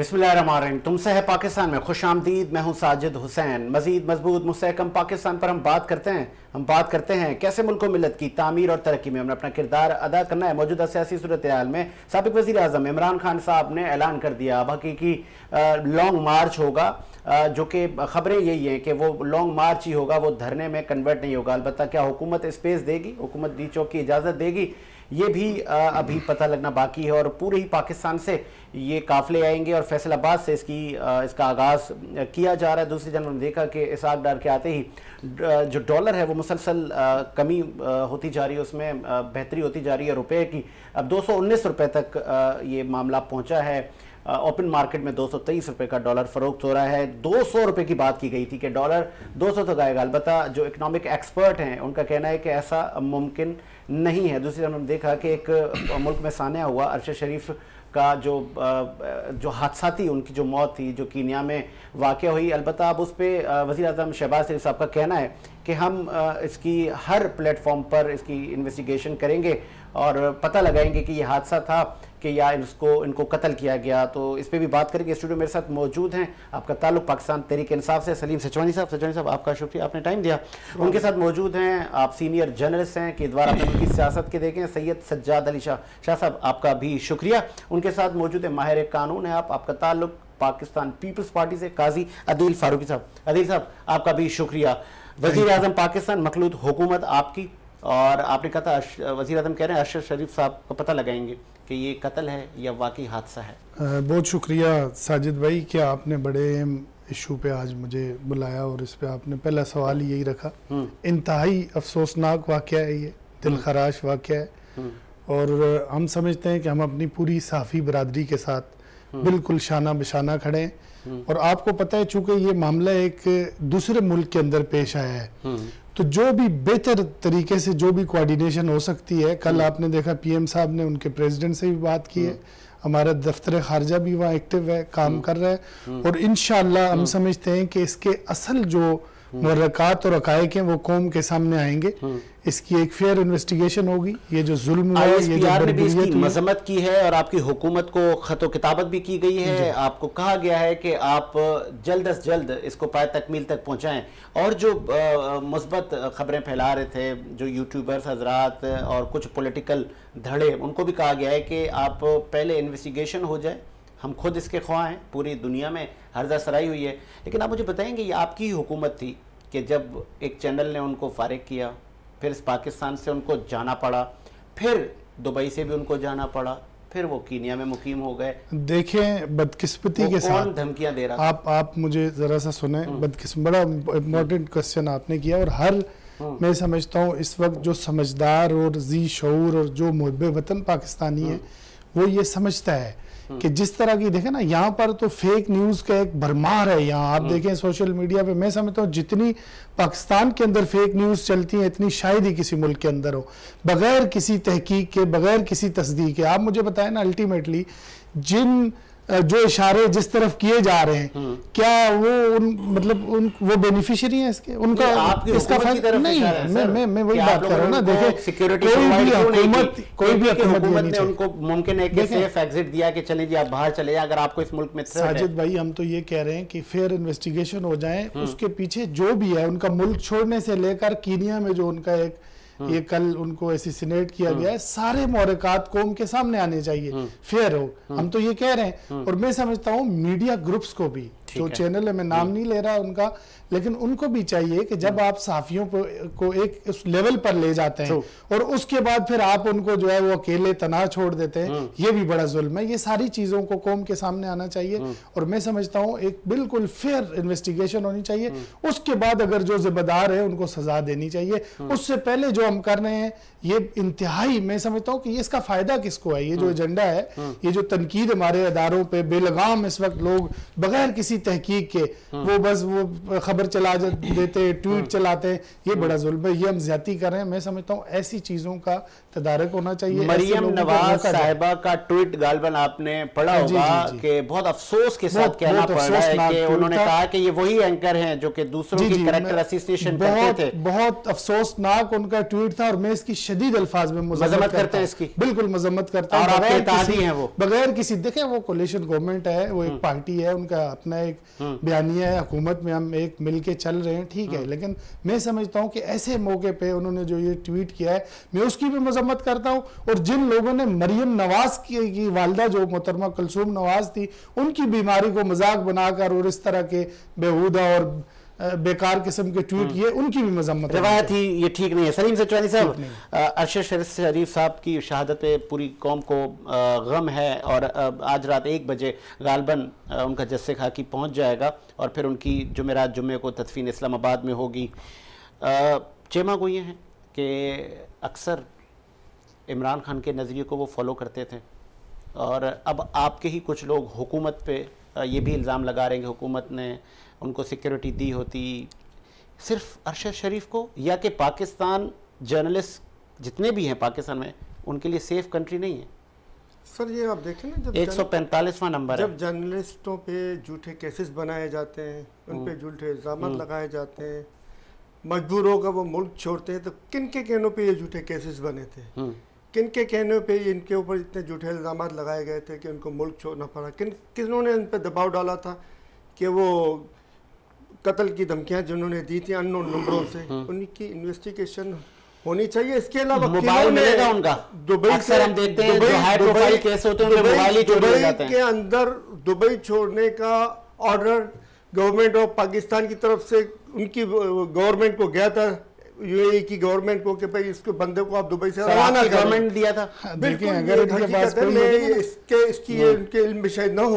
बिस्मिल्लाहिर्रहमानिर्रहीम। तुमसे है पाकिस्तान में खुश आमदीद। मैं हूँ साजिद हुसैन। मज़ीद मजबूत मुस्तहकम पाकिस्तान पर हम बात करते हैं कैसे मुल्क को मिलत की तामीर और तरक्की में हमने अपना किरदार अदा करना है। मौजूदा सियासी सूरत हाल में साबिक़ वज़ीर आज़म इमरान खान साहब ने ऐलान कर दिया अब हकीकी लॉन्ग मार्च होगा, जो कि ख़बरें यही हैं कि वो लॉन्ग मार्च ही होगा, वो धरने में कन्वर्ट नहीं होगा। अलबत्ता क्या हुकूमत स्पेस देगी, हुकूमत डी चौक की इजाज़त देगी, ये भी अभी पता लगना बाकी है। और पूरे ही पाकिस्तान से ये काफ़िले आएंगे और फैसलाबाद से इसका आगाज़ किया जा रहा है। दूसरी जानब हमने देखा कि इसहाक डार के आते ही जो डॉलर है वो मुसलसल कमी होती जा रही है, उसमें बेहतरी होती जा रही है। रुपये की अब 219 रुपये तक ये मामला पहुंचा है। ओपन मार्केट में 223 रुपये का डॉलर फरोख्त हो रहा है। 200 रुपये की बात की गई थी कि डॉलर 200 तक आएगा। अलबत्ता जो इकनॉमिक एक्सपर्ट हैं उनका कहना है कि ऐसा मुमकिन नहीं है। दूसरी तरफ हमने देखा कि एक मुल्क में सान्या हुआ अरशद शरीफ का जो हादसा थी, उनकी जो मौत थी जो कीनिया में वाक़या हुई। अलबत्ता अब उस पर वज़ीर आज़म शहबाज शरीफ साहब का कहना है कि हम इसकी हर प्लेटफॉर्म पर इसकी इन्वेस्टिगेशन करेंगे और पता लगाएंगे कि ये हादसा था कि या इनको कत्ल किया गया। तो इस पर भी बात करेंगे। स्टूडियो मेरे साथ मौजूद हैं, आपका ताल्लुक पाकिस्तान तहरीक इंसाफ से सलीम सेहवानी साहब। सेहवानी साहब आपका शुक्रिया, आपने टाइम दिया। उनके साथ मौजूद हैं, आप सीनियर जर्नलिस्ट हैं कि द्वारा आपने उनकी सियासत के देखें। सैयद सज्जाद अली शाह साहब आपका भी शुक्रिया। उनके साथ मौजूद है माहिर कानून है आप, आपका ताल्लुक पाकिस्तान पीपल्स पार्टी से काजी आदिल फारूकी साहब। आदिल साहब आपका भी शुक्रिया। वज़ीर आज़म पाकिस्तान मखलूत हुकूमत आपकी, और आपने कहा था वज़ीर आज़म कह रहे हैं अरशद शरीफ साहब को पता लगाएंगे कि ये कत्ल है या वाकई हादसा है। बहुत शुक्रिया साजिद भाई कि आपने बड़े इशू पे आज मुझे बुलाया और इस पे आपने पहला सवाल यही रखा। इंतहाई अफसोसनाक वाक़या है, ये दिलखराश वाक़या है और हम समझते हैं कि हम अपनी पूरी साफ़ी बरादरी के साथ बिल्कुल शाना बशाना खड़े हैं। और आपको पता है चूँकि ये मामला एक दूसरे मुल्क के अंदर पेश आया है, तो जो भी बेहतर तरीके से जो भी कोऑर्डिनेशन हो सकती है। कल आपने देखा पीएम साहब ने उनके प्रेसिडेंट से भी बात की है, हमारा दफ्तर खारजा भी वहाँ एक्टिव है, काम कर रहा है। और इंशाअल्लाह हम समझते हैं कि इसके असल जो मुहर्रकात और हक़ाइक़ हैं वो कौम के सामने आएंगे। इसकी एक फेयर इन्वेस्टिगेशन होगी। ये जो जुल्म हुआ है, ये जो बर्बरियत की मज़म्मत की है और आपकी हुकूमत को खत और किताबत भी की गई है, आपको कहा गया है कि आप जल्द अज जल्द इसको पाए तकमील तक पहुँचाएँ। और जो मुस्बत खबरें फैला रहे थे जो यूट्यूबर्स हजरात और कुछ पोलिटिकल धड़े, उनको भी कहा गया है कि आप पहले इन्वेस्टिगेशन हो जाए, हम खुद इसके ख्वाह हैं। पूरी दुनिया में हर्जा सराई हुई है। लेकिन आप मुझे बताएंगे ये आपकी ही हुकूमत थी कि जब एक चैनल ने उनको फारिग किया, फिर इस पाकिस्तान से उनको जाना पड़ा, फिर दुबई से भी उनको जाना पड़ा, फिर वो कीनिया में मुकीम हो गए। देखें बदकिस्मती के साथ कौन धमकियां दे रहा था? आप मुझे ज़रा सा सुने। बड़ा इम्पोर्टेंट क्वेश्चन आपने किया और हर मैं समझता हूँ इस वक्त जो समझदार और जी शऊर और जो मुहब्ब वतन पाकिस्तानी है वो ये समझता है कि जिस तरह की देखें ना, यहाँ पर तो फेक न्यूज़ का एक भरमार है। यहाँ आप देखें सोशल मीडिया पे, मैं समझता हूँ जितनी पाकिस्तान के अंदर फेक न्यूज़ चलती है इतनी शायद ही किसी मुल्क के अंदर हो, बगैर किसी तहकीक के, बगैर किसी तस्दीक के। आप मुझे बताएं ना, अल्टीमेटली जो इशारे जिस तरफ किए जा रहे हैं क्या वो वो बेनिफिशियरी हैं इसके? उनका इसका फायदा नहीं है। मैं वही बात कर रहा हूँ ना। देखें सिक्योरिटी कोई भी हुकूमत ने उनको मुमकिन है कि सेफ एग्जिट दिया कि चले जी आप बाहर चले जाए अगर आपको इस मुल्क में। साजिद भाई हम तो ये कह रहे हैं कि फेयर इन्वेस्टिगेशन हो जाए। उसके पीछे जो भी है उनका मुल्क छोड़ने से लेकर कीनिया में जो उनका एक ये कल उनको एसिसिनेट किया गया है, सारे मुहर्रकात कौम के सामने आने चाहिए, फेयर हो। हम तो ये कह रहे हैं। और मैं समझता हूँ मीडिया ग्रुप्स को भी, जो चैनल है मैं नाम नहीं ले रहा उनका, लेकिन उनको भी चाहिए कि जब आप सहाफियों को एक उस लेवल पर ले जाते हैं और उसके बाद फिर आप उनको जो है वो अकेले तना छोड़ देते हैं, ये भी बड़ा जुल्म है। ये सारी चीज़ों को कौम के सामने आना चाहिए और मैं समझता हूँ एक बिल्कुल फेयर इन्वेस्टिगेशन होनी चाहिए। उसके बाद अगर जो जिम्मेदार है उनको सजा देनी चाहिए। उससे पहले जो हम कर रहे हैं ये इंतहाई, मैं समझता हूँ कि इसका फायदा किसको है? ये जो एजेंडा है, ये जो तनकीद हमारे अदारों पर बेलगाम इस वक्त लोग बगैर किसी तहकीक के वो बस वो खबर चला देते, ट्वीट चलाते, ये बड़ा जुल्म है, ये हम ज्यादती कर रहे हैं। मैं समझता हूँ ऐसी चीजों का तदारक होना चाहिए। मरियम नवाज साहिबा का ट्वीट गालिबन आपने पढ़ा होगा कि बहुत अफसोस के साथ कहना पड़ रहा है कि उन्होंने कहा कि ये वही एंकर हैं जो कि दूसरों की कैरेक्टर असिस्टेशन करते थे। बहुत अफसोसनाक उनका ट्वीट था और मैं इसकी शदीद अल्फाज में मजम्मत करता हूं, इसकी बिल्कुल मजम्मत करता हूं। और आपके हैं वो बगैर किसी देखे, वो कोलिशन गवर्नमेंट है, वो एक पार्टी है, उनका अपना एक बयानिया है, हुकूमत में हम एक मिल के चल रहे हैं, ठीक है, लेकिन मैं समझता हूँ कि ऐसे मौके पर उन्होंने जो ये ट्वीट किया है मैं उसकी भी मजम्मत करता हूँ। और जिन लोगों ने मरियम नवाज की वालदा जो मोहतरमा कुलसूम नवाज थी उनकी बीमारी को मजाक बनाकर और इस तरह के बेहूदा और बेकार किस्म के ट्वीट किए, उनकी भी मजम्मत रवायत ही ये ठीक नहीं है। सलीम सेहवानी साहब, अरशद शरीफ साहब की शहादत पे पूरी कौम को गम है और आज रात 1 बजे गालबन उनका जस्से खाकी पहुँच जाएगा और फिर उनकी जुमेरात जुम्मे को तदफीन इस्लामाबाद में होगी। चेमा को ये है कि अक्सर इमरान खान के नज़रिए को वो फॉलो करते थे और अब आपके ही कुछ लोग हुकूमत पे ये भी इल्ज़ाम लगा रहे हैं कि हुकूमत ने उनको सिक्योरिटी दी होती सिर्फ अरशद शरीफ को, या कि पाकिस्तान जर्नलिस्ट जितने भी हैं पाकिस्तान में उनके लिए सेफ कंट्री नहीं है। सर ये आप देखें ना, जब 145वां नंबर जब जर्नलिस्टों पे झूठे केसेस बनाए जाते हैं, उन पे झूठे इल्ज़ाम लगाए जाते हैं, मजबूर होकर वो मुल्क छोड़ते हैं, तो किन के कहनों पे ये झूठे केसेस बने थे, किन के कहनों पे इनके ऊपर इतने झूठे इल्ज़ाम लगाए गए थे कि उनको मुल्क छोड़ना पड़ा, किन्होंने इन पे दबाव डाला था कि वो कत्ल की धमकियां जिन्होंने दी थी अननोन नंबरों से, उनकी इन्वेस्टिगेशन होनी चाहिए। इसके अलावा दुबई के अंदर दुबई छोड़ने का ऑर्डर गवर्नमेंट ऑफ पाकिस्तान की तरफ से उनकी गवर्नमेंट को गया था, यूएई की गवर्नमेंट को, कि भाई इसको बंदे को आप दुबई से रवाना गवर्नमेंट दिया था। बिल्कुल अगर इसकी उनके इल्म शायद ना हो,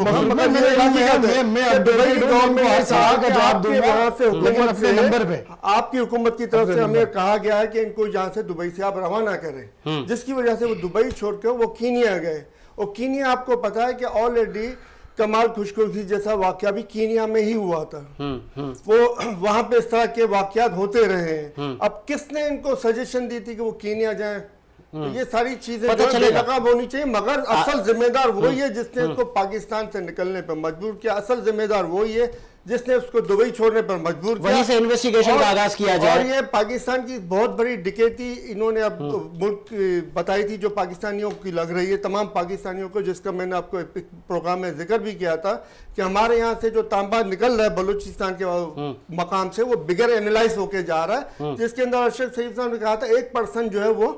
आपकी हुकूमत की तरफ से हमें कहा गया है कि इनको यहाँ से दुबई से आप रवाना करें, जिसकी वजह से वो दुबई छोड़ के वो कीनिया गए। और कीनिया आपको पता है कि ऑलरेडी कमाल खुशखुशी जैसा वाकया भी कीनिया में ही हुआ था, वो वहाँ पे इस तरह के वाकयात होते रहे हैं। अब किसने इनको सजेशन दी थी कि वो कीनिया जाएं? तो ये सारी चीजें नाकाम होनी चाहिए, मगर असल जिम्मेदार वही है जिसने उसको पाकिस्तान से निकलने पर मजबूर किया, असल जिम्मेदार वही है जिसने उसको दुबई छोड़ने पर मजबूर किया। वहीं से इन्वेस्टिगेशन का आगाज किया जाए। और ये पाकिस्तान की बहुत बड़ी डकैती इन्होंने अब मुल्क बताई थी जो पाकिस्तानियों की लग रही है, तमाम पाकिस्तानियों को, जिसका मैंने आपको प्रोग्राम में जिक्र भी किया था कि हमारे यहाँ से जो तांबा निकल रहा है बलूचिस्तान के मकाम से वो बिगर एनालाइज होके जा रहा है, जिसके अंदर अरशद शरीफ साहब ने कहा था 1% जो है वो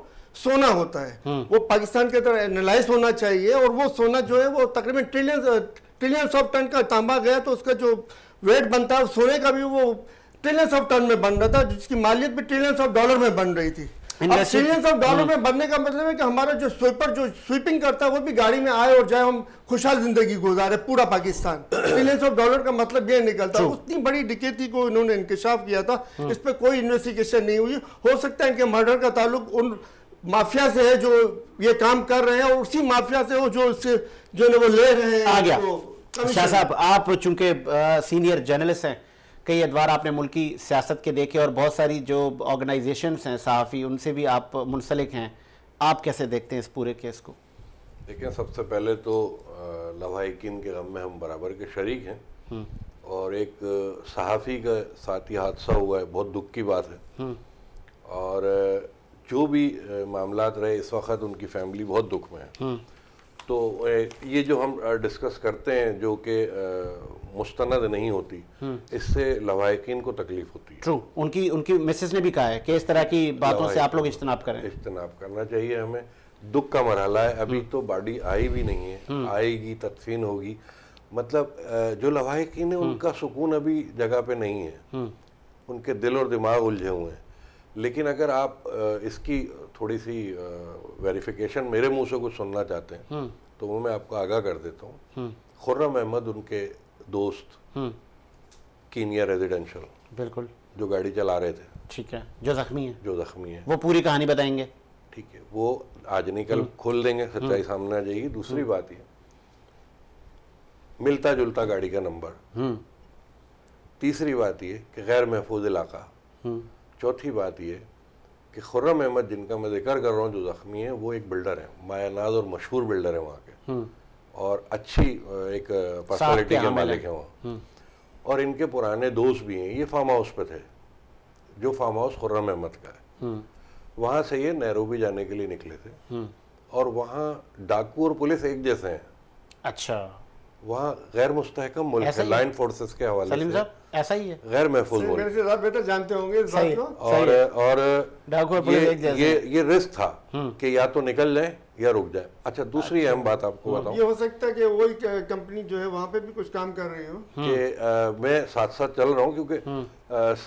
सोना होता है, वो पाकिस्तान के अंदर एनालाइज होना चाहिए। और वो सोना जो है वो तकरीबन ट्रिलियंस ऑफ टन का तांबा गया, तो उसका जो वेट बनता है सोने का भी वो ट्रिलियंस ऑफ टन में बन रहा था, जिसकी मालियत भी ट्रिलियंस ऑफ डॉलर में बन रही थी। ट्रिलियंस ऑफ डॉलर में बनने का मतलब है कि हमारा जो स्वीपर जो स्वीपिंग करता है वो भी गाड़ी में आए और जाए, हम खुशहाल जिंदगी गुजारे पूरा पाकिस्तान। ट्रिलियंस ऑफ डॉलर का मतलब ये निकलता है। उतनी बड़ी डकैती को इन्होंने इंकशाफ किया था, इस पर कोई इन्वेस्टिगेशन नहीं हुई। हो सकता है कि मर्डर का ताल्लुक उन माफिया से है जो ये काम कर रहे हैं और उसी माफिया से वो जो इससे जो वो ले रहे हैं। आ गया शाह साहब, आप चूंकि सीनियर जर्नलिस्ट हैं, कई अदवार आपने मुल्की सियासत के देखे और बहुत सारी जो ऑर्गेनाइजेशंस हैं सहाफ़ी उनसे भी आप मुंसलिक हैं, आप कैसे देखते हैं इस पूरे केस को? देखिए, सबसे पहले तो लवाहिकीन के गम में हम बराबर के शरीक हैं और एक सहाफ़ी का साथी हादसा हुआ है, बहुत दुख की बात है। और जो भी मामलात रहे इस वक्त उनकी फैमिली बहुत दुख में है। तो ये जो हम डिस्कस करते हैं जो कि मुस्तनद नहीं होती, इससे लवाहिकीन को तकलीफ होती है। ट्रू, उनकी उनकी मिसेस ने भी कहा है कि इस तरह की बातों से आप लोग इज्तनाब करें। इज्तनाब करना चाहिए, हमें दुख का मरहला है, अभी तो बॉडी आई भी नहीं है, आएगी तदफीन होगी, मतलब जो लवाहिकीन है उनका सुकून अभी जगह पे नहीं है, उनके दिल और दिमाग उलझे हुए हैं। लेकिन अगर आप इसकी थोड़ी सी वेरिफिकेशन मेरे मुंह से कुछ सुनना चाहते हैं तो वो मैं आपको आगाह कर देता हूँ। खुर्रम अहमद उनके दोस्त कीनिया रेजिडेंशियल, बिल्कुल, जो गाड़ी चला रहे थे, ठीक है, जो जख्मी है वो पूरी कहानी बताएंगे, ठीक है, वो आज नहीं कल खोल देंगे, सच्चाई सामने आ जाएगी। दूसरी बात ये मिलता जुलता गाड़ी का नंबर तीसरी बात ये कि गैर महफूज इलाका, चौथी बात ये कि खुर्रम अहमद जिनका मैं जिक्र कर रहा हूँ जो ज़ख्मी है, वो एक बिल्डर है, मायानाज और मशहूर बिल्डर है वहाँ के और अच्छी एक पर्सनैलिटी के मालिक हैं वहाँ, और इनके पुराने दोस्त भी हैं। ये फार्म हाउस पे थे, जो फार्म हाउस खुर्रम अहमद का है। वहाँ से ये नैरोबी जाने के लिए निकले थे और वहाँ डाकू और पुलिस एक जैसे हैं। अच्छा, वहाँ गैर मुस्तहकम मुल्क है, लाइन फोर्सेस के हवाले सलीम साहब ऐसा ही है, गैर महफूज मुल्क है, बेहतर जानते होंगे इस बात को। और ये रिस्क था कि या तो निकल जाए या रुक जाए। अच्छा, दूसरी अहम बात आपको बताऊं, ये हो सकता है कि वही कंपनी जो है वहाँ पे भी कुछ काम कर रही हो कि मैं साथ साथ चल रहा हूँ, क्योंकि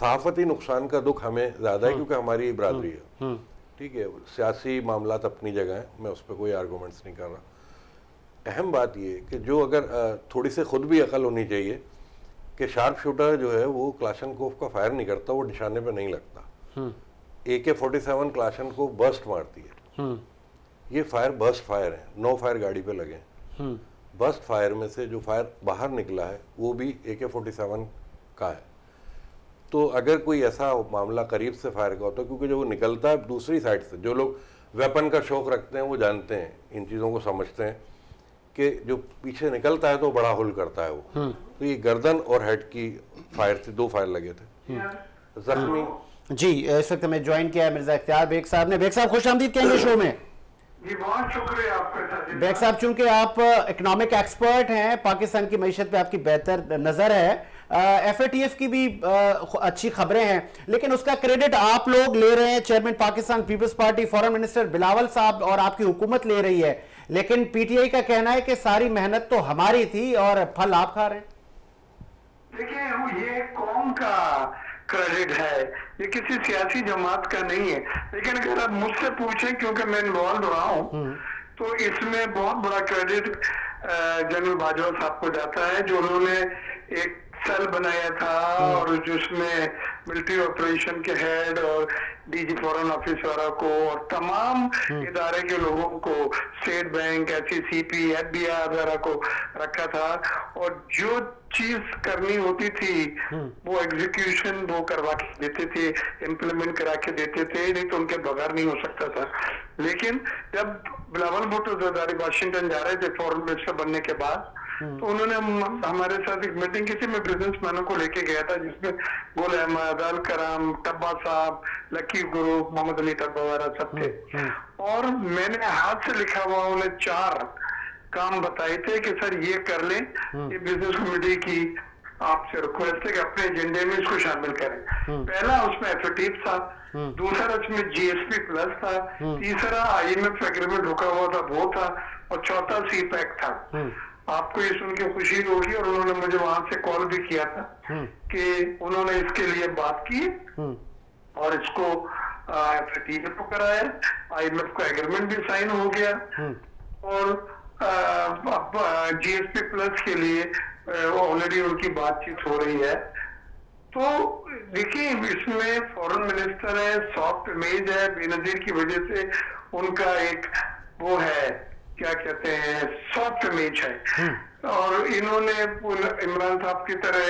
सहाफती नुकसान का दुख हमें ज्यादा है क्योंकि हमारी बरादरी है। ठीक है, सियासी मामलात अपनी जगह है, मैं उस पर कोई आर्गूमेंट्स नहीं कर रहा। अहम बात ये कि जो अगर थोड़ी से खुद भी अकल होनी चाहिए कि शार्प शूटर जो है वो क्लाशनकोफ का फायर नहीं करता, वो निशाने पे नहीं लगता। AK-47 क्लाशनकोफ बर्स्ट मारती है, ये फायर बर्स्ट फायर है, 9 फायर गाड़ी पे लगे। बर्स्ट फायर में से जो फायर बाहर निकला है वो भी AK-47 का है। तो अगर कोई ऐसा मामला करीब से फायर का होता है, क्योंकि जो वो निकलता है दूसरी साइड से, जो लोग वेपन का शौक रखते हैं वो जानते हैं, इन चीज़ों को समझते हैं कि जो पीछे निकलता है तो बड़ा होल करता है वो। तो ये गर्दन और हेड की फायर से 2 फायर लगे थे। जख्मी जी इस वक्त हमें ज्वाइन किया है मिर्जा इख्तियार बेग साहब ने। बेग साहब खुश आमदीद कहेंगे शो में। जी बहुत शुक्रिया आपका। बेग साहब चूंकि आप इकोनॉमिक एक्सपर्ट हैं, पाकिस्तान की मईशत पे आपकी बेहतर नजर है, FATF की भी अच्छी खबरें हैं, लेकिन उसका क्रेडिट आप लोग ले रहे हैं। Chairman Pakistan peoples party foreign minister Bilawal साहब और आपकी हुकूमत ले रही है, लेकिन PTI का कहना है कि सारी मेहनत तो हमारी थी और फल आप खा रहे हैं। देखिए ये कौम का क्रेडिट है, ये किसी सियासी जमात का नहीं है, लेकिन अगर आप मुझसे पूछें क्योंकि मैं इन्वॉल्व रहा हूँ, तो इसमें बहुत बड़ा क्रेडिट जनरल बाजवा साहब को जाता है, जो उन्होंने एक सेल बनाया था और जिसमें मिलिट्री ऑपरेशन के हेड और DG फॉरेन ऑफिस वाला को और तमाम इदारे के लोगों को, स्टेट बैंक, SECP, FBI वगैरह को रखा था, और जो चीज करनी होती थी वो एग्जीक्यूशन वो करवा के देते थे, इम्प्लीमेंट करा के देते थे, नहीं तो उनके बगैर नहीं हो सकता था। लेकिन जब बिलावल भुट्टो वाशिंगटन जा रहे थे फॉरेन मिनिस्टर बनने के बाद, तो उन्होंने हमारे साथ एक मीटिंग की थी, मैं बिजनेसमैनों को लेके गया था, जिसमें गुल अहमद, अल कराम, टब्बा साहब, लकी गुरु, मोहम्मद अली टब्बा वगैरह सब थे, और मैंने हाथ से लिखा हुआ उन्हें 4 काम बताए थे कि सर ये कर लें, ये बिजनेस कमेटी की आपसे रिक्वेस्ट है कि अपने एजेंडे में इसको शामिल करें। पहला उसमें FATF था, दूसरा उसमें GSP+ था, तीसरा IMF एग्रीमेंट रुका हुआ था वो था, और चौथा CPEC था। आपको ये सुन के खुशी होगी, और उन्होंने मुझे वहां से कॉल भी किया था कि उन्होंने इसके लिए बात की और इसको FATF को कराया, IMF का एग्रीमेंट भी साइन हो गया, और अब GSP+ के लिए ऑलरेडी उनकी बातचीत हो रही है। तो देखिए इसमें फॉरेन मिनिस्टर है, सॉफ्ट इमेज है, बेनजीर की वजह से उनका एक वो है क्या कहते हैं सॉफ्ट इमेज है, और इन्होंने इमरान साहब की तरह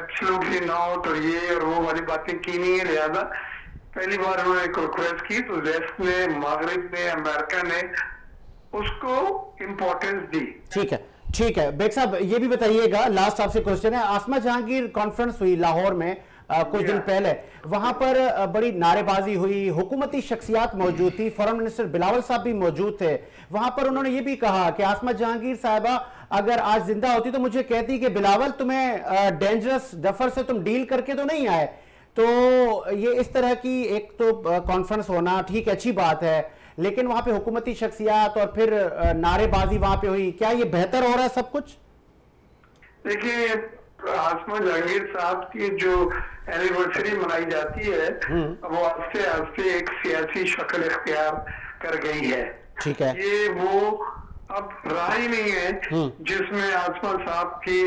एब्सोल्युटली नॉट और ये और वो वाली बातें की नहीं है। लिहाजा पहली बार उन्होंने एक रिक्वेस्ट की तो वेस्ट ने, मगरिब ने, अमेरिका ने उसको इम्पोर्टेंस दी। ठीक है, ठीक है। बेग साहब ये भी बताइएगा, लास्ट आपसे क्वेश्चन है, आसमा जहांगीर कॉन्फ्रेंस हुई लाहौर में कुछ दिन पहले, वहां पर बड़ी नारेबाजी हुई, हुकूमती शख्सियात मौजूद थी, फॉरेन मिनिस्टर बिलावल साहब भी मौजूद थे। वहां पर उन्होंने ये भी कहा कि आसमा जहांगीर साहबा अगर आज जिंदा होती तो मुझे कहती कि बिलावल तुम्हें डेंजरस डफर से तुम डील करके तो नहीं आए। तो ये इस तरह की एक तो कॉन्फ्रेंस होना ठीक अच्छी बात है, लेकिन वहां पर हुकूमती शख्सियात और फिर नारेबाजी वहां पर हुई, क्या ये बेहतर हो रहा है सब कुछ? देखिए आसमा जहांगीर साहब की जो एनिवर्सरी मनाई जाती है वो आस्ते आस्ते एक सियासी शक्ल इख्तियार कर गई है। ठीक है, ये वो अब राह ही नहीं है जिसमें आसमा साहब की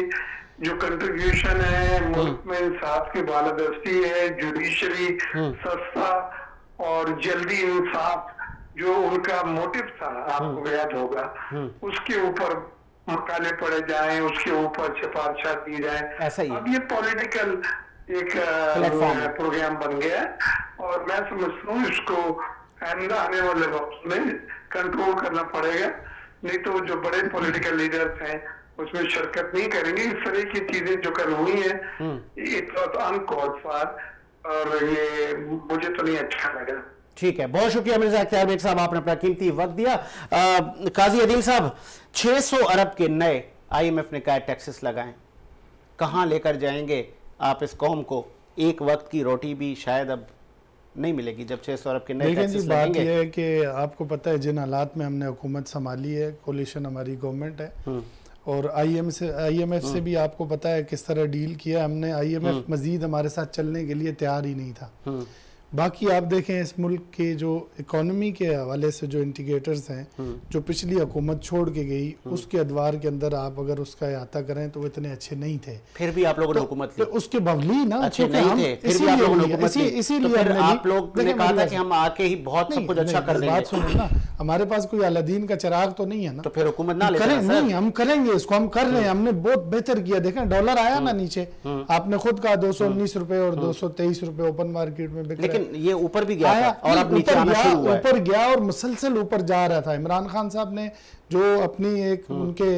जो कंट्रीब्यूशन है मुल्क में इंसाफ की बालादस्ती है, जुडिशरी सस्ता और जल्दी इंसाफ जो उनका मोटिव था आपको याद होगा, उसके ऊपर मुरकाले पड़े जाएं, उसके ऊपर सिफारिशा दी जाए। अब ये पॉलिटिकल एक प्रोग्राम बन गया है और मैं समझता हूँ इसको आने वाले वक्त में कंट्रोल करना पड़ेगा, नहीं तो जो बड़े पॉलिटिकल लीडर्स हैं उसमें शिरकत नहीं करेंगे। इस तरह की चीजें जो कल हुई है इट वाज अनकॉल्ड फॉर और ये मुझे तो नहीं अच्छा लगा। ठीक है, बहुत शुक्रिया मिर्जा अख्तियार बेग साहब, आपने अपना कीमती वक्त दिया। काजी अदील साहब, 600 अरब के नए IMF ने कहा टैक्सेस लगाएं, कहाँ लेकर जाएंगे आप इस कौम को? एक वक्त की रोटी भी शायद अब नहीं मिलेगी जब 600 अरब के नए टैक्सेस लगेंगे। बात यह है कि आपको पता है जिन हालात में हमने हुकूमत संभाली है, कोलिशन हमारी गवर्नमेंट है और IMF से भी आपको पता है किस तरह डील किया हमने। IMF मजीद हमारे साथ चलने के लिए तैयार ही नहीं था। बाकी आप देखें इस मुल्क के जो इकोनॉमी के हवाले से जो इंडिकेटर्स हैं जो पिछली हुकूमत छोड़ के गई उसके अदवार के अंदर आप अगर उसका अहाता करें तो वो इतने अच्छे नहीं थे। फिर भी आप लोगों ने हुकूमत ली, उसके बावजूद ना अच्छे नहीं थे, फिर भी आप लोगों ने हुकूमत ली। इसीलिए आप लोग ने कहा था कि हम आके ही बहुत सब कुछ अच्छा कर देंगे। बात सुनो ना, हमारे पास कोई अलादीन का चिराग तो नहीं है ना, तो फिर हुकूमत ना ले करें। नहीं, हम करेंगे इसको, हम कर रहे हैं, हमने बहुत बेहतर किया। देखें डॉलर आया ना नीचे, आपने खुद कहा 219 रुपए और 223 रुपए ओपन मार्केट में बिक, लेकिन ये ऊपर भी गया था और अब नीचे आना शुरू हुआ है। ऊपर गया और मुसलसल ऊपर जा रहा था। इमरान खान साहब ने जो अपनी एक उनके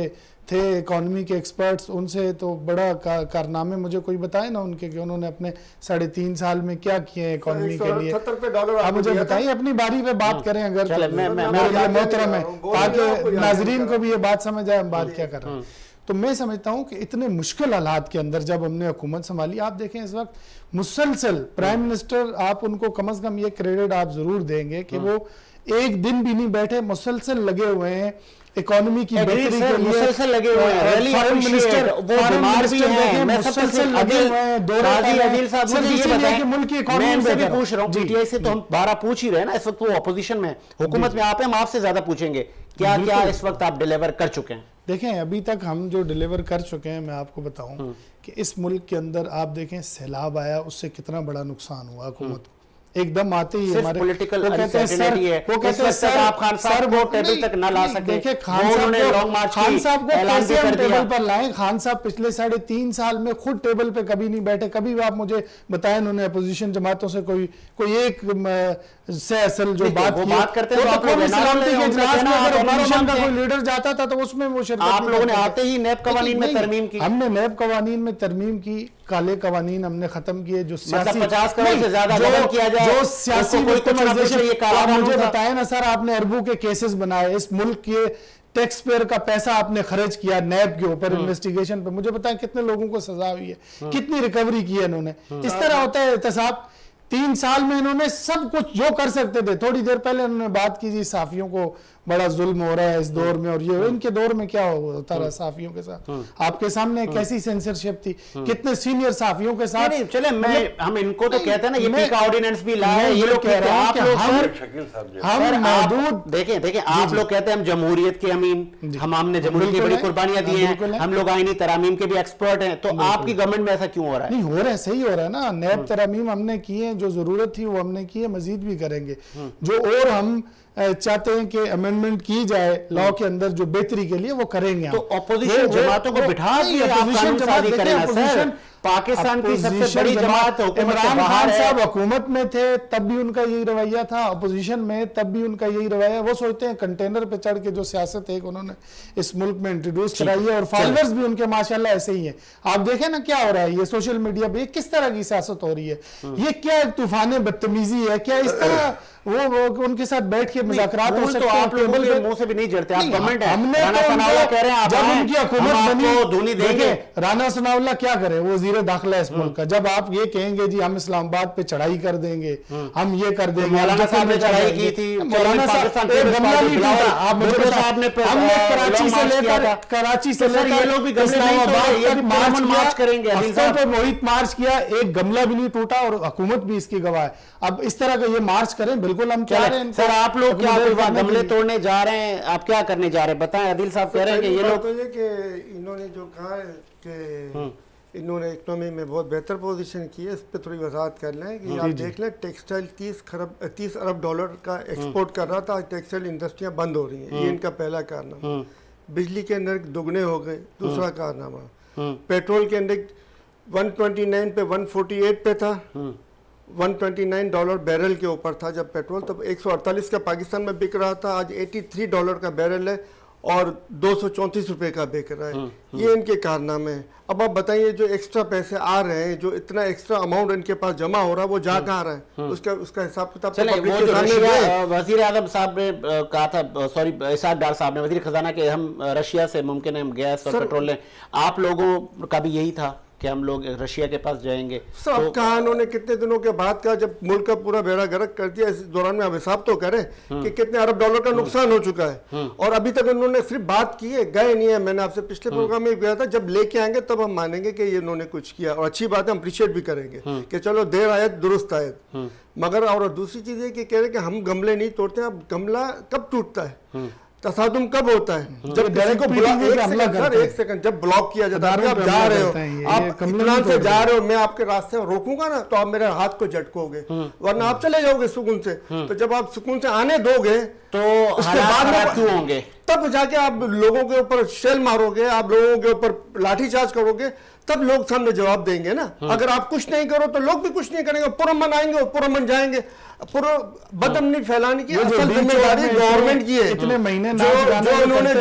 थे इकोनॉमी के एक्सपर्ट्स, उनसे तो बड़ा कारनामे मुझे कोई बताए ना उनके कि उन्होंने अपने 3.5 साल में क्या किए इकोनॉमी के लिए। आप मुझे बताइए, अपनी बारी पे बात करें अगर मोहतरम है, ताकि नाजरीन को भी ये बात समझ आए हम बात क्या कर रहे हैं। तो मैं समझता हूं कि इतने मुश्किल हालात के अंदर जब हमने हुकूमत संभाली, आप देखें इस वक्त मुसलसल प्राइम मिनिस्टर, आप उनको कम से कम ये क्रेडिट आप जरूर देंगे कि वो एक दिन भी नहीं बैठे, मुसलसल लगे हुए हैं इकोनॉमी की बेहतरी के लिए लगे हुए हैं। फॉरेन मिनिस्टर वो बीमार भी हैं, मैं सबसे लगे हुए हैं। काजी अदील साहब मुझे ये बताएं, मुल्क की इकोनॉमी से भी पूछ रहा हूं, पीटीआई से तो हम 12 पूछ ही रहे ना इस वक्त, वो ऑपोजिशन में हुकूमत में आप हैं, हम आपसे ज्यादा पूछेंगे क्या क्या इस वक्त आप डिलीवर कर चुके हैं। देखें अभी तक हम जो डिलीवर कर चुके हैं, मैं आपको बताऊं कि इस मुल्क के अंदर आप देखें सैलाब आया, उससे कितना बड़ा नुकसान हुआ हुकूमत को, एकदम आते ही हमारे पॉलिटिकल अनसर्टेनिटी है। वो कहते हैं सर आप खान साहब को टेबल तक ना ला सके, उन्होंने लॉन्ग मार्च खान साहब को कैसे हम टेबल पर लाएं? खान साहब पिछले 3.5 साल में खुद टेबल पे कभी नहीं बैठे। कभी भी आप मुझे बताएं उन्होंने अपोजिशन जमातों से कोई एक से असल जो बात करते हैं, कोई लीडर जाता था तो उसमें वो आप लोगों ने आते ही नैब कवानीन में तरमीम की। हमने नैब कवानीन में तरमीम की, काले कवानीन हमने खत्म किए, जो सियासी 50 करोड़ से ज्यादा बदल किया जाए, जो सियासी विक्टिमाइजेशन। मुझे बताएं ना सर, आपने अरबों के केसेस बनाए, इस मुल्क के टैक्स पेयर का पैसा आपने खर्च किया नैब के ऊपर इन्वेस्टिगेशन पे, मुझे बताएं कितने लोगों को सजा हुई है, कितनी रिकवरी की है इन्होंने। इस तरह होता है एहतसाब। 3 साल में इन्होंने सब कुछ जो कर सकते थे। थोड़ी देर पहले उन्होंने बात की जी साफियों को बड़ा जुल्म हो रहा है इस दौर में, और ये इनके दौर में क्या होता रहा साफियों के साथ। आपके सामने कैसी सेंसरशिप थी, कितने सीनियर साफियों के साथ। चले हम इनको तो कहते हैं ना, ये पीका ऑर्डिनेंस भी लाया है, ये लोग कह रहे हैं हम महदूद। देखें आप लोग कहते हैं हम जमहूरियत के अमीन, हमने जमहूरियत की बड़ी कुर्बानियां दी हैं, हम लोग आईनी तरामीम के भी एक्सपर्ट हैं, तो आपकी गवर्नमेंट में ऐसा क्यों हो रहा है? नहीं हो रहा है, सही हो रहा है ना। नैब तरामीम हमने की है, जो जरूरत थी वो हमने की है, मजीद भी करेंगे। जो और हम चाहते हैं कि अमेंडमेंट की जाए लॉ के अंदर जो बेहतरी के लिए, वो करेंगे। तो ऑपोजिशन जमातों को बिठा के ऑपोजिशन जमात करना सर, पाकिस्तान की सबसे बड़ी जमात। इमरान खान साहब हुकूमत में थे तब भी उनका यही रवैया था, अपोजिशन में तब भी उनका यही रवैया। वो सोचते हैं कंटेनर पे चढ़ के जो सियासत है उन्होंने इस मुल्क में इंट्रोड्यूस कराई है, और फॉलोअर्स भी उनके माशाल्लाह ऐसे ही हैं। आप देखें ना क्या हो रहा है, ये सोशल मीडिया पे किस तरह की सियासत हो रही है, ये क्या तूफान बदतमीजी है, क्या इस तरह वो उनके साथ बैठ के मुज़ाकरात हो सकते हैं? आप लोगों के मुंह से भी नहीं जड़ते, आप गवर्नमेंट है। राना सनाउल्लाह कह रहे हैं आप, जब उनकी हुकूमत बनी धोनी देंगे। राना सनाउल्लाह क्या करे, वो वज़ीर दाखिला इस मुल्क का। जब आप ये कहेंगे जी हम इस्लामाबाद पे चढ़ाई कर देंगे, हम ये कर देंगे, मौलाना साहब ने चढ़ाई की थी, मौलाना साहब हमने मोहित मार्च किया, एक गमला भी नहीं टूटा और हुकूमत भी इसकी गवाह है। अब इस तरह का ये मार्च करें, बिल्कुल हम कह रहे हैं सर। आप लोग क्या गमले तोड़ने जा रहे हैं, आप क्या करने जा रहे हैं बताएं? आदिल साहब कह रहे हैं कि ये लोग तो ये कि इन्होंने जो कहा कि इन्होंने इकोनॉमी में बहुत बेहतर पोजीशन की है, इस पर थोड़ी वजाहत कर लें कि आप देख लें टेक्सटाइल 30 अरब डॉलर का एक्सपोर्ट कर रहा था, आज टेक्सटाइल इंडस्ट्रियाँ बंद हो रही हैं, ये इनका पहला कारनामा। बिजली के अंदर दोगुने हो गए, दूसरा कारनामा। पेट्रोल के अंदर 129 पे 148 पे था, $129 बैरल के ऊपर था जब पेट्रोल, तब 148 का पाकिस्तान में बिक रहा था, आज $83 का बैरल है और 234 रुपये का बिक रहा है। ये इनके कारनामे हैं। अब आप बताइए जो एक्स्ट्रा पैसे आ रहे हैं, जो इतना एक्स्ट्रा अमाउंट इनके पास जमा हो रहा है, वो जा कहाँ रहा है, उसका उसका हिसाब किताब तो वजीर आजम साहब ने कहा था, सॉरी इरशाद डार साहब ने, वजीर खजाना के हम रशिया से मुमकिन है हम गैस और पेट्रोल लें, आप लोगों का भी यही था कि हम लोग रशिया के पास जाएंगे सब तो, कहा उन्होंने कितने दिनों के बाद का जब मुल्क का पूरा बेड़ा गर्क कर दिया। इस दौरान में अब हिसाब तो करें कि कितने अरब डॉलर का नुकसान हो चुका है, और अभी तक उन्होंने सिर्फ बात की है, गए नहीं है। मैंने आपसे पिछले प्रोग्राम में गया था, जब लेके आएंगे तब हम मानेंगे कि ये उन्होंने कुछ किया, और अच्छी बात है, हम अप्रिशिएट भी करेंगे कि चलो देर आयत दुरुस्त आयत। मगर और दूसरी चीज़ ये कि कह रहे कि हम गमले नहीं तोड़ते। अब गमला कब टूटता है, तसादुम कब होता है, जब गले को एक सेकंड जब ब्लॉक किया जाता है, आप जा रहे हो, आप इमरान से जा रहे हो, मैं आपके रास्ते में रोकूंगा ना तो आप मेरे हाथ को झटकोगे, वरना आप चले जाओगे सुकून से। तो जब आप सुकून से आने दोगे तो उसके बाद क्यों होंगे, तब जाके आप लोगों के ऊपर शेल मारोगे, आप लोगों के ऊपर लाठीचार्ज करोगे, तब लोग सामने जवाब देंगे ना। अगर आप कुछ नहीं करो तो लोग भी कुछ नहीं करेंगे, पुरमन आएंगे और पुरमन जाएंगे। बदअमनी फैलाने की असल जिम्मेदारी गवर्नमेंट की है। इतने महीने जो उन्होंने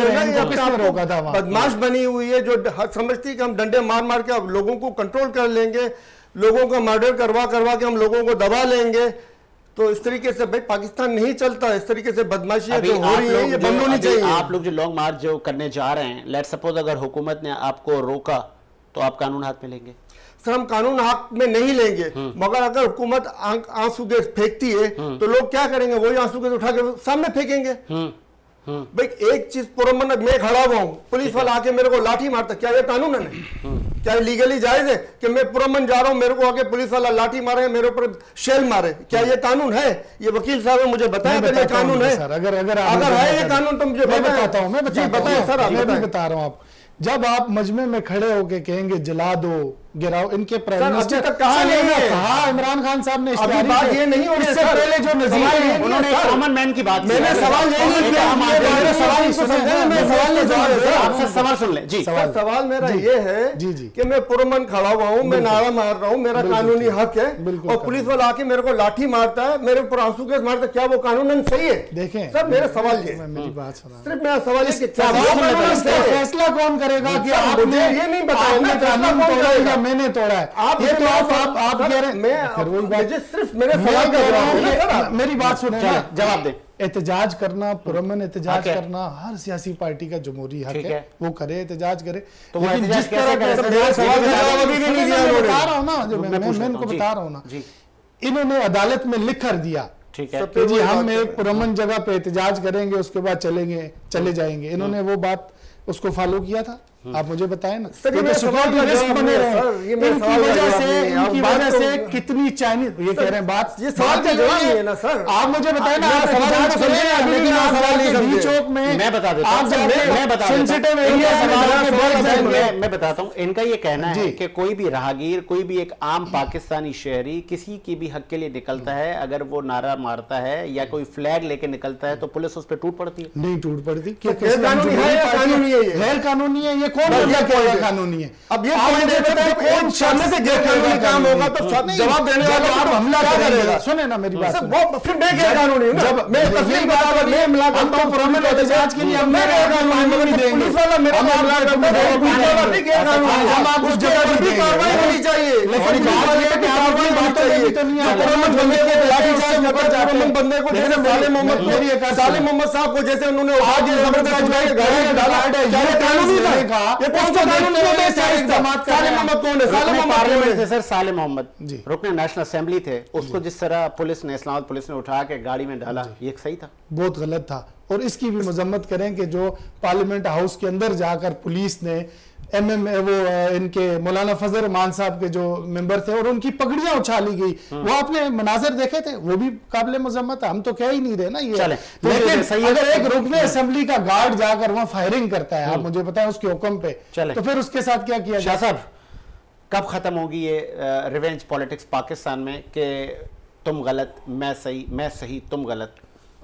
बदमाश बनी हुई है, जो समझती है कि हम डंडे मार मार के अब लोगों को कंट्रोल कर लेंगे, लोगों का मर्डर करवा करवा के हम लोगों को दबा लेंगे, तो इस तरीके से भाई पाकिस्तान नहीं चलता। इस तरीके से बदमाशी जो हो रही है ये बंद होनी चाहिए। आप लोग जो लॉन्ग मार्च जो करने जा रहे हैं, लेट सपोज अगर हुकूमत ने आपको रोका तो आप कानून हाथ में लेंगे? सर हम कानून हाथ में नहीं लेंगे, मगर अगर हुकूमत आंसू गैस फेंकती है तो लोग क्या करेंगे, वही आंसू गैस उठा के सामने फेंकेंगे। भाई एक चीज पुरमन, मैं खड़ा हुआ हूँ, पुलिस वाला आके मेरे को लाठी मारता, क्या ये कानून है, क्या ये लीगली जायज है कि मैं पुरमन जा रहा हूँ, मेरे को आके पुलिस वाला लाठी मारे, मेरे ऊपर शेल मारे, क्या ये कानून है? ये वकील साहब ने मुझे बताया कि ये कानून है। अगर अगर है ये कानून तो मुझे बताता हूँ, बताया सर, मैं बता रहा हूँ। आप जब आप मजमे में खड़े होके कहेंगे जला दो, गिराओ, इनके प्राइम मिनिस्टर तक कहा नहीं, इमरान खान साहब ने अभी बात ये नहीं हो रही, इससे पहले जो नजीर उन्होंने कॉमन मैन की बात, मैंने सवाल ये नहीं किया, मेरा सवाल इसको समझाएं, मैं सवाल नहीं जवाब दे रहा, आपसे सवाल सुन लें जी। सवाल मेरा ये है कि मैं पुरमन खड़ा हुआ हूँ, मैं नारा मार रहा हूँ, मेरा कानूनी हक है, और पुलिस वाला आके मेरे को लाठी मारता है, मेरे ऊपर आंसू गैस मारता है, क्या वो कानूनन सही है? देखें सर मेरा सवाल ये, मेरी बात सुना, सिर्फ मेरा सवाल ये कि फैसला कौन करेगा कि आपने ये नहीं बताया मैंने तोड़ा है, आप ये तो आप कह रहे हैं, सिर्फ मेरे सवाल कर रहा हूँ, मेरी बात सुने, जवाब दे। एहतजाज करना, पुरमन एहतजाज करना हर सियासी पार्टी का जमहूरी हक है, वो करे, एहतजाज करे, लेकिन जिस तरह बता रहा हूँ ना, मैं इनको बता रहा हूँ ना, इन्होंने अदालत में लिख कर दिया ठीक है जी, हम एक पुरमन जगह पे एहतजाज करेंगे, उसके बाद चलेंगे, चले जाएंगे, इन्होंने वो बात उसको फॉलो किया था। आप मुझे बताएं ना सर, ये कितनी चाइनीज ये कह रहे हैं, बात ये सवाल का जवाब है ना सर, आप मुझे बताएं ना, मैं बताता हूँ। इनका ये कहना है कि कोई भी राहगीर, कोई भी एक आम पाकिस्तानी शहरी किसी की भी हक के लिए निकलता है, अगर वो नारा मारता है या कोई फ्लैग लेके निकलता है तो पुलिस उस पर टूट पड़ती है? नहीं टूट पड़ती, गैर कानूनी है, कौन गैर कानूनी है? अब ये कौन सामने से गैर कानूनी काम होगा तो जवाब देने वाला आप हमला करेगा? सुने ना मेरी बात, फिर मैं गैर कानूनी हूं, जब मैं तस्लीम करता हूं, मैं हमला करता हूं पुरमन एहतजाज के लिए, हम मैं गैर कानूनी नहीं देंगे, पुलिस वाला मेरा हमला करता है, पुलिस वाला भी गैर कानूनी है, हम आप उस जगह पर भी कार्रवाई होनी चाहिए, लेकिन बात ये कि कार्रवाई बात चाहिए तो नहीं है। पुरमन बंदे को लाठीचार्ज नगर जाकर उन बंदे को जैसे सालिम मोहम्मद साहब को जैसे उन्होंने आज जबरदस्ती गाड़ी में डाला है, क्या कानूनी था? ये पार्लियामेंट सालिम मोहम्मद रुकने नेशनल असेंबली थे, उसको जिस तरह पुलिस ने, इस्लामाबाद पुलिस ने उठा के गाड़ी में डाला, ये सही था? बहुत गलत था। और इसकी भी मजम्मत करें कि जो पार्लियामेंट हाउस के अंदर जाकर पुलिस ने वो इनके मौलाना फजल रहमान साहब के जो मेंबर थे और उनकी पगड़ियां उछाली गई, वो आपने मनाजर देखे थे, वो भी काबिले मजम्मत है, हम तो कह ही नहीं रहे ना ये। लेकिन अगर एक रुकने असेंबली का गार्ड जाकर वहां फायरिंग करता है, आप मुझे बताएं उसके हुक्म पे, तो फिर उसके साथ क्या किया जाए? साहब कब खत्म होगी ये रिवेंज पॉलिटिक्स पाकिस्तान में कि तुम गलत मैं सही, मैं सही तुम गलत?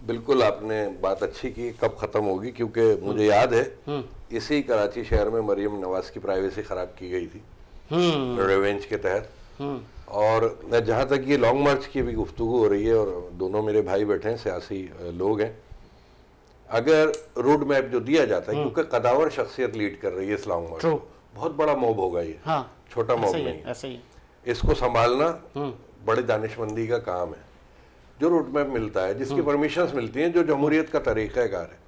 बिल्कुल आपने बात अच्छी की, कब ख़त्म होगी, क्योंकि मुझे याद है इसी कराची शहर में मरियम नवाज़ की प्राइवेसी ख़राब की गई थी रेवेंज के तहत। और जहाँ तक ये लॉन्ग मार्च की भी गुफ्तगू हो रही है और दोनों मेरे भाई बैठे हैं, सियासी लोग हैं, अगर रोड मैप जो दिया जाता है, क्योंकि कदावर शख्सियत लीड कर रही है इस लॉन्ग मार्च को, बहुत बड़ा मॉब होगा ये, छोटा मॉब नहीं, इसको संभालना बड़े दानिशमंदी का काम है। जो रूट मैप मिलता है, जिसकी परमिशंस मिलती हैं, जो जमहूरियत का तरीक़ाकार है,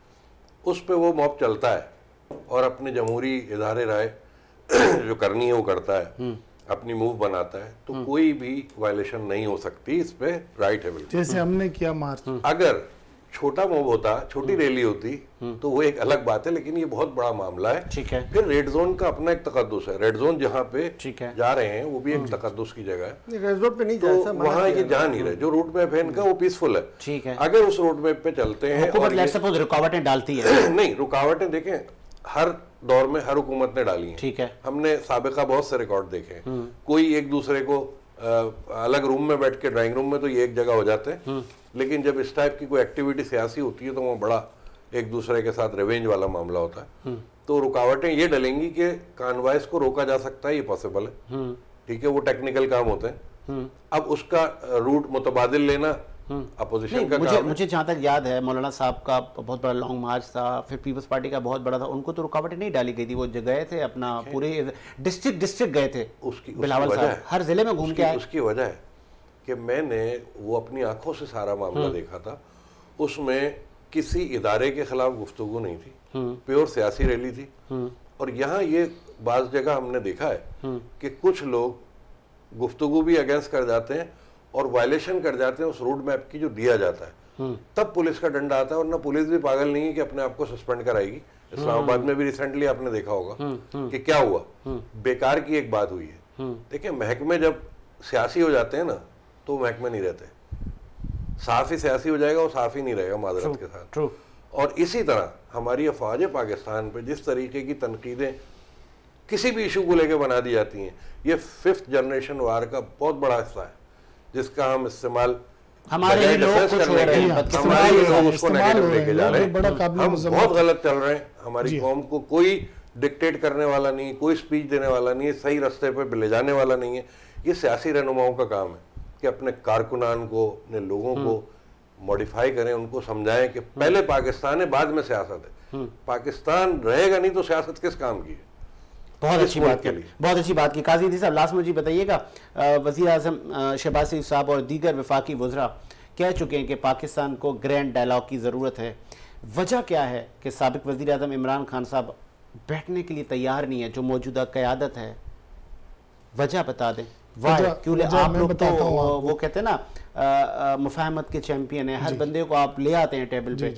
उस पर वो मॉब चलता है और अपने जमहूरी इदारे राय जो करनी है वो करता है, अपनी मूव बनाता है, तो कोई भी वायलेशन नहीं हो सकती, इस पर राइट है बिल्कुल। जैसे हमने किया मार्च, अगर छोटा मॉब होता, छोटी रैली होती तो वो एक अलग बात है, लेकिन ये बहुत बड़ा मामला है। ठीक है, फिर रेड जोन का अपना एक तकद्दुस है, रेड जोन जहाँ पे जा रहे हैं वो भी एक तकद्दुस की जगह है, रेड जोन पे नहीं जा सकते, वहाँ ये जा नहीं रहे। जो रूट मैप है इनका वो पीसफुल है। ठीक है, अगर उस रूट मैप पे चलते हैं और रुकावटें डालती है, नहीं रुकावटें देखें हर दौर में हर हुकूमत ने डाली है। ठीक है, हमने साबिका बहुत से रिकॉर्ड देखे, कोई एक दूसरे को अलग रूम में बैठ के, ड्राइंग रूम में तो ये एक जगह हो जाते हैं, लेकिन जब इस टाइप की कोई एक्टिविटी सियासी होती है तो वो बड़ा एक दूसरे के साथ रिवेंज वाला मामला होता है। तो रुकावटें ये डलेंगी कि कानवाइस को रोका जा सकता है, ये पॉसिबल है। ठीक है, वो टेक्निकल काम होते हैं। अब उसका रूट मुतबादिल लेना अपोजिशन का काम। मुझे जहाँ तक याद है मौलाना साहब का बहुत बड़ा लॉन्ग मार्च था, फिर पीपल्स पार्टी का बहुत बड़ा था, उनको तो रुकावटें नहीं डाली गई थी, वो गए थे अपना पूरे डिस्ट्रिक्ट गए थे, बिलावल साहब हर जिले में घूम के आए। उसकी वजह है कि मैंने वो अपनी आंखों से सारा मामला देखा था, उसमें किसी इदारे के खिलाफ गुफ्तगू नहीं थी, प्योर सियासी रैली थी। और यहाँ ये बाज़ जगह हमने देखा है कि कुछ लोग गुफ्तगू भी अगेंस्ट कर जाते हैं और वायलेशन कर जाते हैं उस रोड मैप की जो दिया जाता है, तब पुलिस का डंडा आता है। और ना पुलिस भी पागल नहीं है कि अपने आप को सस्पेंड कराएगी। इस्लामाबाद में भी रिसेंटली आपने देखा होगा कि क्या हुआ, बेकार की एक बात हुई है। देखिए, महकमे जब सियासी हो जाते हैं ना तो महकमे नहीं रहते, साफ ही सियासी हो जाएगा, वो साफ ही नहीं रहेगा माजरत के साथ। True. और इसी तरह हमारी अफवाज पाकिस्तान पे जिस तरीके की तनकीदें किसी भी इशू को लेकर बना दी जाती हैं, ये 5th जनरेशन वार का बहुत बड़ा हिस्सा है जिसका हम इस्तेमाल हमारे लोग उसको नेगेटिव लेके जा रहे हैं। हम बहुत गलत चल रहे हैं, हमारी कौम को कोई डिक्टेट करने वाला नहीं, कोई स्पीच देने वाला नहीं है, सही रास्ते पर ले जाने वाला नहीं है। ये सियासी रहनुमाओं का काम है कि अपने कारकुनान को, अपने लोगों को मॉडिफाई करें, उनको समझाएं कि पहले पाकिस्तान है, बाद में सियासत है। पाकिस्तान रहेगा नहीं तो सियासत किस काम की है। बहुत अच्छी बात की, बहुत अच्छी बात की काजी साहब। लास्ट मुझे बताइएगा, वज़ीर आज़म शहबाज शरीफ साहब और दीगर वफाकी वज़रा कह चुके हैं कि पाकिस्तान को ग्रैंड डायलॉग की ज़रूरत है। वजह क्या है कि साबिक़ वज़ीर आज़म इमरान खान साहब बैठने के लिए तैयार नहीं है, जो मौजूदा क़यादत है, वजह बता दें। क्यों आप लोग तो वो कहते हैं ना मुफाहमत के चैंपियन है, हर बंदे को आप ले आते हैं टेबल पे।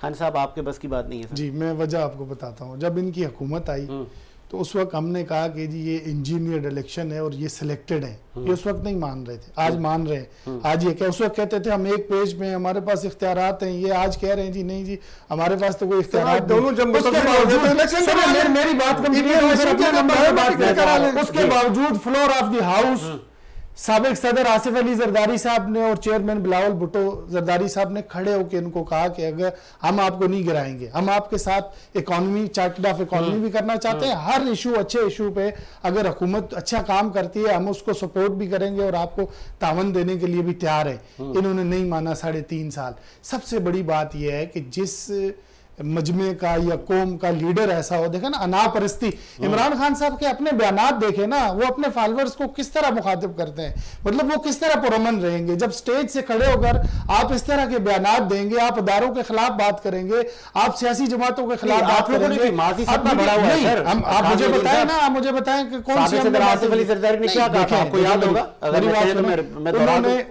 खान साहब आपके बस की बात नहीं है। जी, मैं वजह आपको बताता हूँ। जब इनकी हुकूमत आई तो उस वक्त हमने कहा कि जी ये इंजीनियर्ड इलेक्शन है और ये सिलेक्टेड है, ये उस वक्त नहीं मान रहे थे, आज मान रहे हैं। आज ये क्या, उस वक्त कहते थे हम एक पेज में, हमारे पास इख्तियारात हैं, ये आज कह रहे हैं जी नहीं जी हमारे पास तो कोई इख्तियारात नहीं। उसके बावजूद फ्लोर ऑफ द हाउस साबिक सदर आसिफ अली जरदारी साहब ने और चेयरमैन बिलावल भुट्टो जरदारी साहब ने खड़े होकर इनको कहा कि अगर हम आपको नहीं गिराएंगे, हम आपके साथ इकोनॉमी, चार्टर्ड ऑफ इकोनॉमी भी करना चाहते हैं, हर इशू, अच्छे इशू पे अगर हुकूमत अच्छा काम करती है हम उसको सपोर्ट भी करेंगे और आपको तावन देने के लिए भी तैयार है। इन्होंने नहीं माना 3.5 साल। सबसे बड़ी बात यह है कि जिस मजमे का या कौम का लीडर ऐसा हो, देखा ना अनापरस्ती। इमरान खान साहब के अपने बयानात देखे ना, वो अपने फॉलोअर्स को किस तरह मुखातिब करते हैं, मतलब वो किस तरह पुरमन रहेंगे। जब स्टेज से खड़े होकर आप इस तरह के बयानात देंगे, आप इदारों के खिलाफ बात करेंगे, आप सियासी जमातों के खिलाफ बात करेंगे, मुझे बताए ना, आप मुझे बताएं कि कौन सी,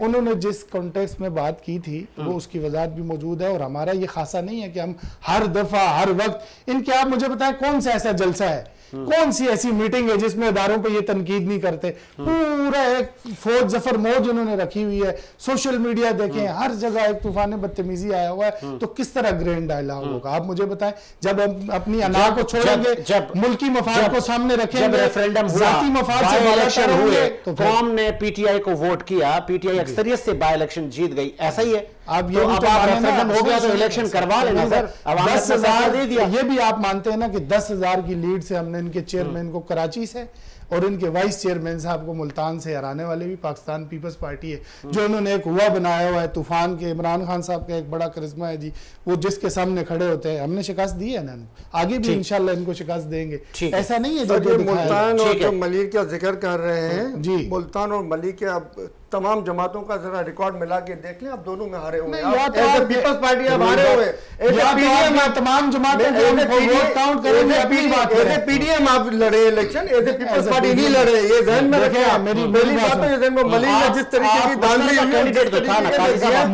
उन्होंने जिस कॉन्टेक्स्ट में बात की थी वो उसकी वजाहत भी मौजूद है। और हमारा ये खासा नहीं है कि हम हर दफा हर वक्त। इनके आप मुझे बताएं कौन सा ऐसा जलसा है, कौन सी ऐसी मीटिंग है जिसमें इदारों पे ये तनकीद नहीं करते। पूरा एक फौज जफर मौज इन्होंने रखी हुई है, सोशल मीडिया देखें हर जगह एक तूफान बदतमीजी आया हुआ है। तो किस तरह ग्रैंड डायलॉग होगा आप मुझे बताएं। जब अपनी अनाज को छोड़ेंगे, जब मुल्की मफाद को सामने रखेंगे, कौम ने पीटीआई को वोट किया, पीटीआई अक्सरियत से बाय इलेक्शन जीत गई, ऐसा ही है। अब ये हो गया तो इलेक्शन करवा लेना सर, 10,000 दे दिया। ये भी आप मानते हैं ना कि 10,000 की लीड से हमने इनके चेयरमैन को कराची से और इनके वाइस चेयरमैन साहब को मुल्तान से हराने वाले भी पाकिस्तान पीपल्स पार्टी है, जो उन्होंने एक हुआ बनाया हुआ है तूफान के। इमरान खान साहब का एक बड़ा करिश्मा है जी, वो जिसके सामने खड़े होते हैं। हमने शिकस्त दी है ना, आगे भी इंशाल्लाह इनको शिकस्त देंगे। ऐसा नहीं है जो मुल्तान और मलिक का जिक्र कर रहे हैं जी, मुल्तान और मलिक के तमाम जमातों का जरा रिकॉर्ड मिला के देख लें, आप दोनों में हारे हुए पीपल्स पार्टी अब हारे हुए। तमाम जमातें पीडीएम आप लड़े election, as a peoples party नहीं लड़े, ये जहन में रखें आप। मेरी बात तो ये जहन में मलिक ने जिस तरीके की दालचीनी कैंडिडेट तो था ना,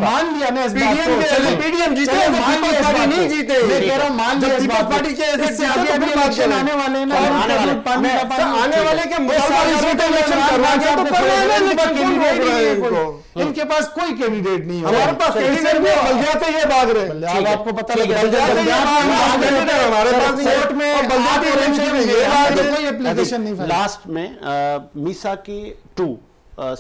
मान लिया ना पीडीएम जीते, पीपल्स पार्टी नहीं जीते। पीपल्स पार्टी के इलेक्शन आने वाले आने वाले के इनके पास कोई कैंडिडेट नहीं है। हमारे पास कैंडिडेट नहीं, बल्दिया से ये भाग रहे। अब आपको पता लगे बल्दिया लास्ट में मीसा की 2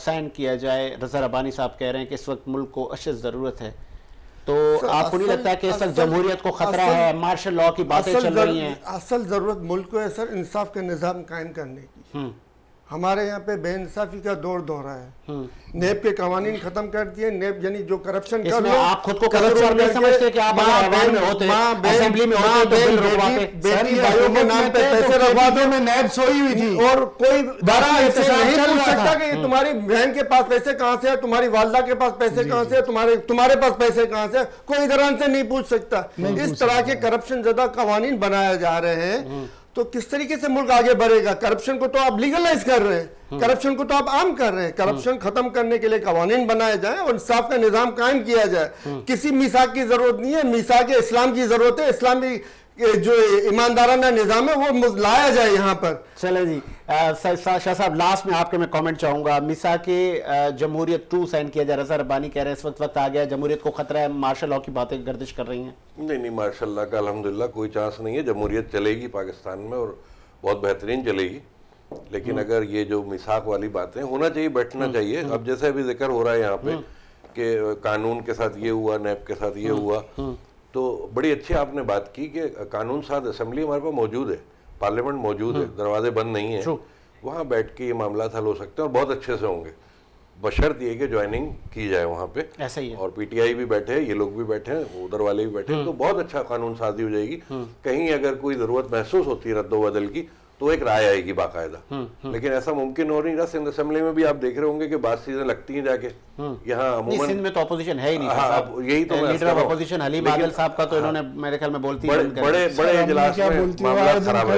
साइन किया जाए। रजा रब्बानी साहब कह रहे हैं कि इस वक्त मुल्क को अशद जरूरत है, तो आपको नहीं लगता कि इस वक्त जमहूरियत को खतरा है? मार्शल लॉ की बातें चल रही हैं। असल जरूरत मुल्क को है सर इंसाफ का निज़ाम कायम करने की। हमारे यहाँ पे बेइंसाफी का दौर दोहरा है, नेब के कवानीन खत्म कर दिए। नेब यानी जो करप्शन कर लो, आप खुद को करप्शन नहीं समझते कि आप आवाम में होते हैं, असेंबली में होते हैं, बेटी भाइयों के नाम पे पैसे रखवादों में नेब सोई हुई थी और कोई बड़ा ऐसे नहीं पूछ सकता कि तुम्हारी बहन के पास पैसे कहाँ से है, तुम्हारी वालदा के पास पैसे कहाँ से है, तुम्हारे पास पैसे कहाँ से, कोई इधरान से नहीं पूछ सकता। इस तरह के करप्शन ज्यादा कवानीन बनाए जा रहे हैं, तो किस तरीके से मुल्क आगे बढ़ेगा? करप्शन को तो आप लीगलाइज कर रहे हैं, करप्शन को तो आप आम कर रहे हैं। करप्शन खत्म करने के लिए कवानीन बनाए जाए और इंसाफ का निजाम कायम किया जाए। किसी मिसाक की जरूरत नहीं है, मिसाक इस्लाम की जरूरत है। इस्लामी जो ईमानदाराना निजाम है वो लाया जाए यहाँ पर। चले जी शाह साहब, लास्ट में आपके मैं कमेंट चाहूंगा। मिसा के जमहूरियत 2 साइन किया जाए, रजा रब्बानी कह रहे हैं इस वक्त वक्त आ गया, जमहूरियत को खतरा है, मार्शल लॉ की बातें गर्दिश कर रही हैं। नहीं नहीं, मार्शल लॉ का अलहमदुलिल्लाह कोई चांस नहीं है। जमहूरियत चलेगी पाकिस्तान में और बहुत बेहतरीन चलेगी, लेकिन अगर ये जो मिसाक वाली बातें होना चाहिए, बैठना चाहिए। अब जैसे अभी जिक्र हो रहा है यहाँ पे कि कानून के साथ ये हुआ, नैब के साथ ये हुआ, तो बड़ी अच्छी आपने बात की कि कानून साथ असम्बली हमारे पास मौजूद है, पार्लियामेंट मौजूद है, दरवाजे बंद नहीं है, वहाँ बैठ के ये मामला हल हो सकते हैं और बहुत अच्छे से होंगे, बशर्त ये कि ज्वाइनिंग की जाए वहाँ पे। ऐसा ही है, और पीटीआई भी बैठे, ये लोग भी बैठे, उधर वाले भी बैठे, तो बहुत अच्छा कानून साजी हो जाएगी। कहीं अगर कोई जरूरत महसूस होती है रद्दोबदल की तो एक राय आएगी बाकायदा, लेकिन ऐसा मुमकिन हो नहीं रहा। सिंध असेंबली में भी आप देख रहे होंगे कि बात सीधे लगती हैं जाके, यहाँ अमूमन सिंध में तो अपोजिशन है ही नहीं। हाँ, यही तो leader of opposition Haleem Adil साहब का तो इन्होंने मेरे ख्याल में बोलती है बड़े बड़े इजलास में मामला खराब है,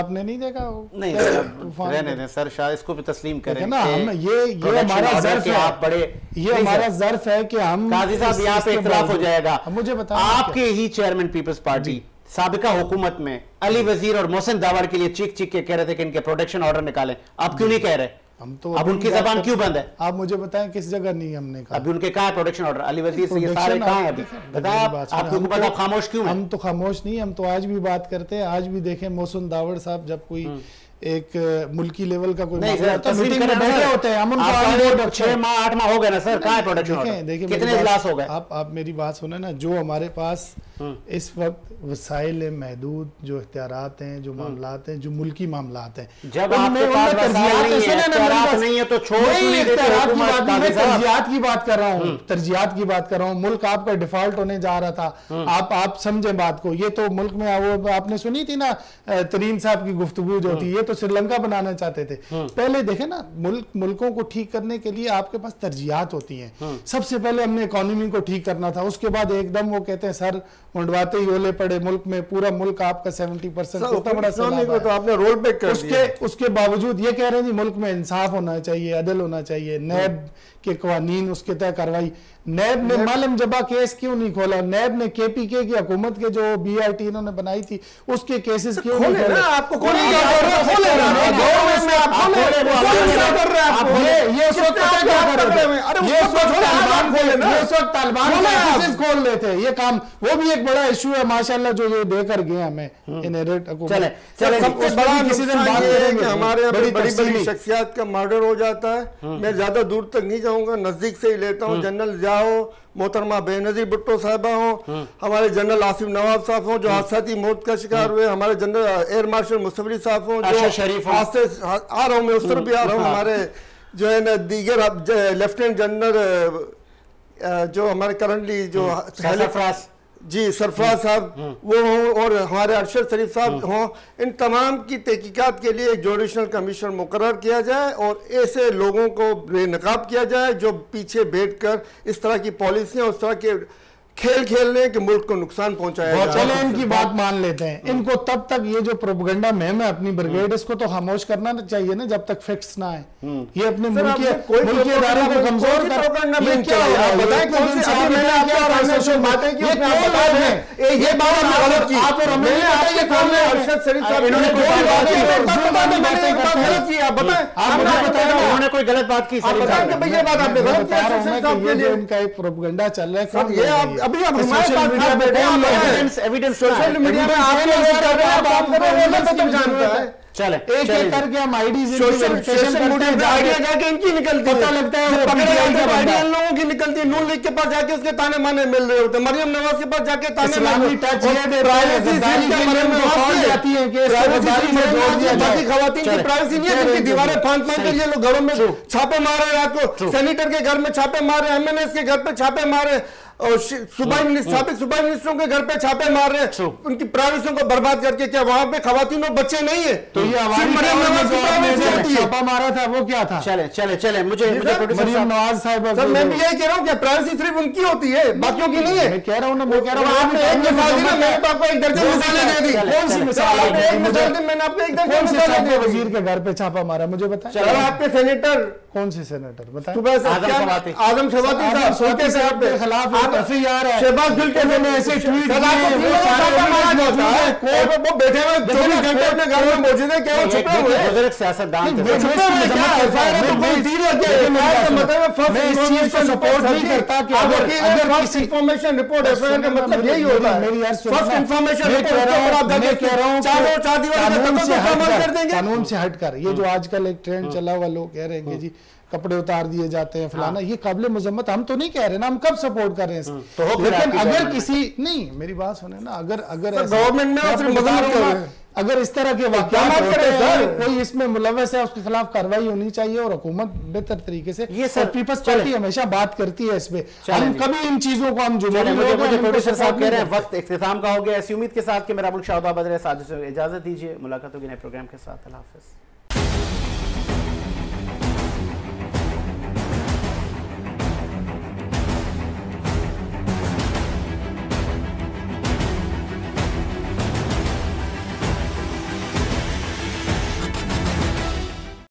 आपने नहीं देखा। नहीं रहने दें सर, शाह इसको भी तस्लीम करें ना, ये हमारा जर्फ है। आप बड़े, ये हमारा जर्फ है कि हम काजी साहब यहाँ पे इख्तिलाफ हो जाएगा। मुझे बताओ, आपके ही चेयरमैन पीपल्स पार्टी साबिका हुकूमत में अली वजीर और मोहसिन दावर के लिए चीख चीख के कह रहे थे कि इनके प्रोटेक्शन ऑर्डर निकालें, आप क्यों नहीं कह रहे? हम तो अब उनकी जबान क्यों बंद है? आप मुझे बताएं किस जगह नहीं हमने कहा? अभी उनके कहा है प्रोटेक्शन ऑर्डर, अली वजीर से ये सारे कहा है, अभी बताएं आप खामोश क्यों? हम तो खामोश नहीं, हम तो आज भी बात करते हैं। आज भी देखें मोहसिन दावर साहब जब कोई एक मुल्की लेवल का कोई मीटिंग में बैठे होते हैं, हम उनको 6 माह 8 माह हो गए ना सर, कहाँ है प्रोडक्शन ऑर्डर? देखिए कितने इजलास हो गए। आप मेरी बात सुने ना, जो हमारे पास इस वक्त वसाइल महदूद, जो इख्तियारात हैं, जो मामलात हैं, जो मुल्की मामलात हैं, जब तरजीहात की बात कर रहा हूँ, मुल्क आपका डिफॉल्ट होने जा रहा था। आप समझे बात को, ये तो मुल्क में वो आपने सुनी थी ना तरीन साहब की गुफ्तगू जो थी, ये तो श्रीलंका बनाना चाहते थे। पहले देखे ना, मुल्कों को ठीक करने के लिए आपके पास तरजीहात होती हैं। सबसे पहले हमने इकोनॉमी को ठीक करना था, उसके बाद एकदम वो कहते हैं सर मुंडवाते ही ओले पड़े मुल्क में, पूरा मुल्क आपका 70% कितना बड़ा सैलाब है। तो आपने रोल बैक कर दिया। उसके बावजूद ये कह रहे हैं जी मुल्क में इंसाफ होना चाहिए, अदल होना चाहिए, नैब कि कवानीन उसके तय कार्रवाई। नैब ने मालम जबा केस क्यों नहीं खोला? नैब ने केपीके की हुकूमत के जो BIT इन्होंने बनाई थी उसके केसेस क्यों नहीं खोले? आपको तालिबान खोल लेते ये काम, वो भी एक बड़ा इशू है माशाल्लाह जो ये देकर गए हमें। हमारे बड़ी बड़ी शख्सियत का मर्डर हो जाता है। मैं ज्यादा दूर तक नहीं जाऊंगा, नजदीक से ही लेता हूँ। जनरल ज़िया हो, मोहतरमा बेनज़ीर भुट्टो साहबा हो, हमारे जनरल आसिम नवाज साहब हो जो हादसाती मौत का शिकार हुए, हमारे जनरल एयर मार्शल मुस्तफरी साहब हो, अरशद शरीफ आ रहा हूँ मैं, उस तरफ भी आ रहा हूँ। हमारे जो है ना दीगर लेफ्टिनेंट जनरल जो हमारे करंटली जो जी सरफराज साहब वो हों, और हमारे अरशद शरीफ साहब हों, इन तमाम की तहकीकात के लिए एक जुडिशल कमीशन मुकर्रर किया जाए और ऐसे लोगों को बेनकाब किया जाए जो पीछे बैठकर इस तरह की पॉलिसियाँ, उस तरह के खेल खेलने के मुल्क को नुकसान पहुंचाया। चले इनकी बात मान लेते हैं, इनको तब तक ये जो प्रोपगेंडा में अपनी ब्रिगेड इसको तो खामोश करना चाहिए ना जब तक फिक्स ना आए। ये अपने कोई गलत बात की इनका एक प्रोपगेंडा चल रहा है अभी। आप एविडेंस सोशल मीडिया में आप चले एक एक करके हम आईडीज़ इनकी निकलती है, लगता है आइडिया इन लोगों की निकलती है। नून लीग के पास जाके उसके ताने माने मिल रहे होते हैं, मरियम नवाज के पास जाके ताने माने बाकी खवातीन की प्राइवेसी नहीं है जिनकी दीवारें फांक फांक के लिए लोग घरों में छापे मारे, रात को सेनेटर के घर में छापे मारे, MNS के घर पे छापे मारे और सूबाई मिनिस्टरों के घर पे छापे मार रहे हैं, उनकी प्राइवेसी को बर्बाद करके। क्या वहाँ पे खवातीन और बच्चे नहीं है? तो ये छापा मारा था वो क्या था? चले चले चले मुझे मरियम नवाज साहिबा सर मैं भी यही कह रहा हूँ कि प्राइवेसी सिर्फ उनकी होती है, बाकियों की नहीं है। मैं कह रहा हूँ ना, मैं कह रहा हूँ आपने एक मिसाल दी ना, मैंने आपको एक दर्जन मिसालें दे दी। कौन सी मिसाल दी? मैंने आपको एक दर्जन मिसाल दी। वजीर के घर पे छापा मारा, मुझे बताया। आपके सेनेटर कौन से सेनेटर बताए? आजम शबाती साहब के खिलाफ शहबाज ऐसे ट्वीट वो बैठे हुए 24 घंटे अपने घर में मौजूद है, क्या छुपे हुए सियासतदान इन्फॉर्मेशन रिपोर्ट FIR का मतलब यही होता है। कानून से हटकर ये जो आजकल एक ट्रेंड चला हुआ, लोग कह रहे हैं जी कपड़े उतार दिए जाते हैं फलाना, ये काबिले मुजम्मत। हम तो नहीं कह रहे ना, हम कब सपोर्ट कर रहे हैं तो, लेकिन अगर किसी नहीं मेरी बात सुने ना, अगर अगर गवर्नमेंट में अगर इस तरह के वाक़यात होते हैं, कोई इसमें मुलव्वस है उसके खिलाफ कार्रवाई होनी चाहिए और हुकूमत बेहतर तरीके से। ये सर पीपल्स पार्टी हमेशा बात करती है इस पे, हम कभी इन चीजों को हम जुड़े मुझे प्रोड्यूसर साहब कह रहे हैं वक्त इख्तिताम का हो गया। ऐसी उम्मीद के साथ कि मेरा मुल्क शादाब बदले, साजिश इजाजत दीजिए, मुलाकात होगी नए प्रोग्राम के साथ। अल्लाह हाफिज़।